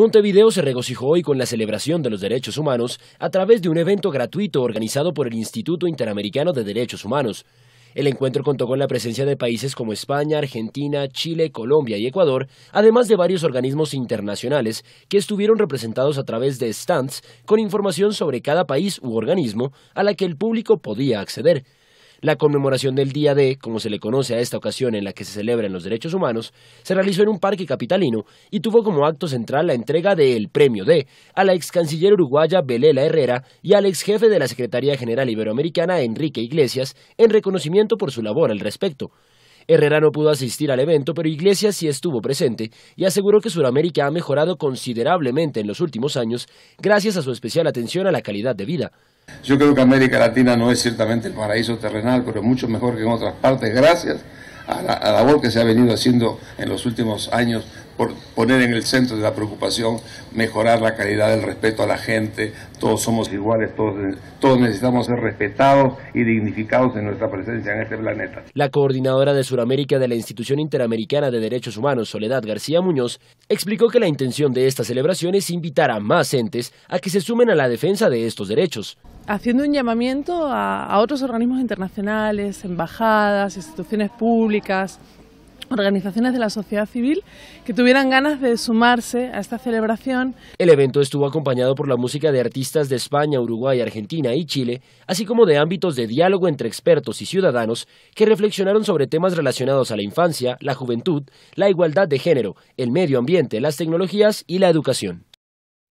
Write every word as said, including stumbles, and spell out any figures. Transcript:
Montevideo se regocijó hoy con la celebración de los derechos humanos a través de un evento gratuito organizado por el Instituto Interamericano de Derechos Humanos. El encuentro contó con la presencia de países como España, Argentina, Chile, Colombia y Ecuador, además de varios organismos internacionales que estuvieron representados a través de stands con información sobre cada país u organismo a la que el público podía acceder. La conmemoración del Día D, como se le conoce a esta ocasión en la que se celebran los derechos humanos, se realizó en un parque capitalino y tuvo como acto central la entrega del Premio D a la ex canciller uruguaya Belela Herrera y al ex jefe de la Secretaría General Iberoamericana Enrique Iglesias en reconocimiento por su labor al respecto. Herrera no pudo asistir al evento, pero Iglesias sí estuvo presente y aseguró que Sudamérica ha mejorado considerablemente en los últimos años gracias a su especial atención a la calidad de vida. Yo creo que América Latina no es ciertamente el paraíso terrenal, pero mucho mejor que en otras partes gracias a la, a la labor que se ha venido haciendo en los últimos años por poner en el centro de la preocupación, mejorar la calidad del respeto a la gente. Todos somos iguales, todos, todos necesitamos ser respetados y dignificados en nuestra presencia en este planeta. La coordinadora de Sudamérica de la Institución Interamericana de Derechos Humanos, Soledad García Muñoz, explicó que la intención de esta celebración es invitar a más entes a que se sumen a la defensa de estos derechos. Haciendo un llamamiento a, a otros organismos internacionales, embajadas, instituciones públicas, organizaciones de la sociedad civil que tuvieran ganas de sumarse a esta celebración. El evento estuvo acompañado por la música de artistas de España, Uruguay, Argentina y Chile, así como de ámbitos de diálogo entre expertos y ciudadanos que reflexionaron sobre temas relacionados a la infancia, la juventud, la igualdad de género, el medio ambiente, las tecnologías y la educación.